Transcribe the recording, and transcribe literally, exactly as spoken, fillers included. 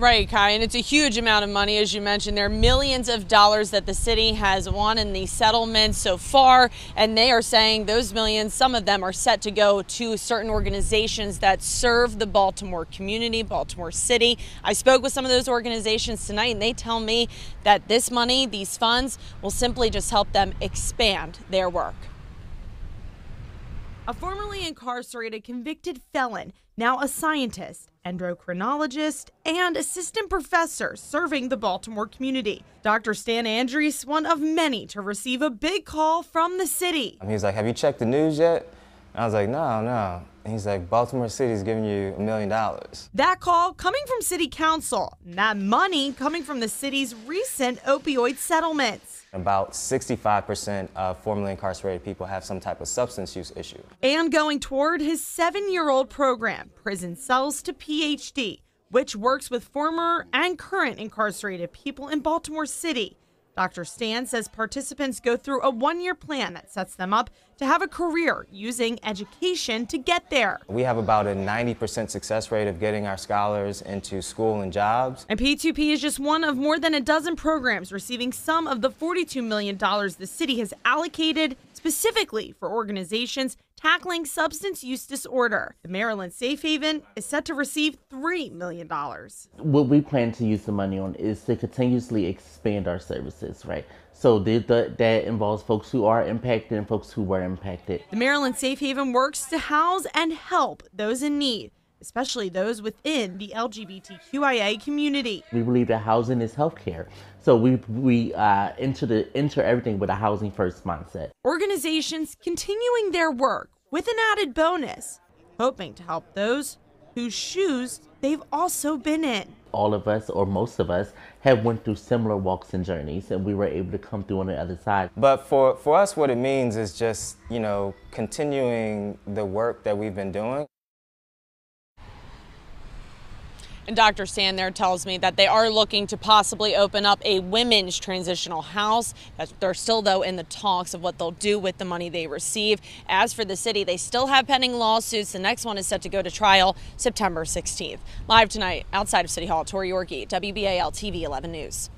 Right, Kai, and it's a huge amount of money, as you mentioned. There are millions of dollars that the city has won in the settlements so far, and they are saying those millions, some of them, are set to go to certain organizations that serve the Baltimore community, Baltimore City. I spoke with some of those organizations tonight, and they tell me that this money, these funds, will simply just help them expand their work. A formerly incarcerated convicted felon, now a scientist, endocrinologist, and assistant professor serving the Baltimore community. Doctor Stan Andrees, one of many to receive a big call from the city. He was like, have you checked the news yet? And I was like, no, no. And he's like, Baltimore City's giving you a million dollars. That call coming from city council, and that money coming from the city's recent opioid settlements. About sixty-five percent of formerly incarcerated people have some type of substance use issue. And going toward his seven-year-old program, Prison Cells to PhD, which works with former and current incarcerated people in Baltimore City. Doctor Stan says participants go through a one-year plan that sets them up to have a career using education to get there. We have about a ninety percent success rate of getting our scholars into school and jobs. And P two P is just one of more than a dozen programs receiving some of the forty-two million dollars the city has allocated specifically for organizations tackling substance use disorder. The Maryland Safe Haven is set to receive three million dollars. What we plan to use the money on is to continuously expand our services, right? So that involves folks who are impacted and folks who were impacted. The Maryland Safe Haven works to house and help those in need, especially those within the L G B T Q I A community. We believe that housing is healthcare, so we, we uh, enter, the, enter everything with a housing first mindset. Organizations continuing their work with an added bonus, hoping to help those whose shoes they've also been in. All of us, or most of us, have went through similar walks and journeys, and we were able to come through on the other side. But for, for us, what it means is just, you know, continuing the work that we've been doing. And Doctor Stan there tells me that they are looking to possibly open up a women's transitional house. They're still, though, in the talks of what they'll do with the money they receive. As for the city, they still have pending lawsuits. The next one is set to go to trial September sixteenth. Live tonight outside of City Hall, Tori Yorkie, W B A L T V eleven News.